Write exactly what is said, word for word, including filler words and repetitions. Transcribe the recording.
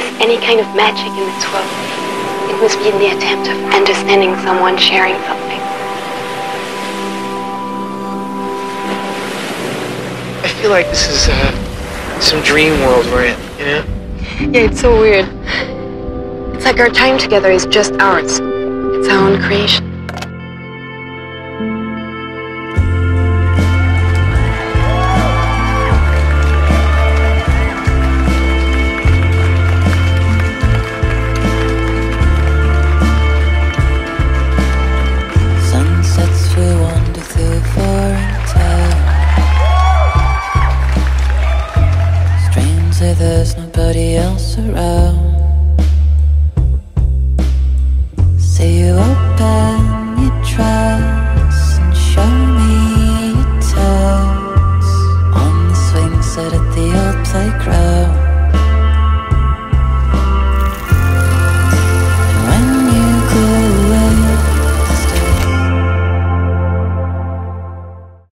there's any kind of magic in this world, it must be in the attempt of understanding someone, sharing something. I feel like this is uh, some dream world we're in, you know? Yeah, it's so weird. It's like our time together is just ours. It's our own creation. There's nobody else around. Say you open your dress and show me your toes on the swing set at the old playground.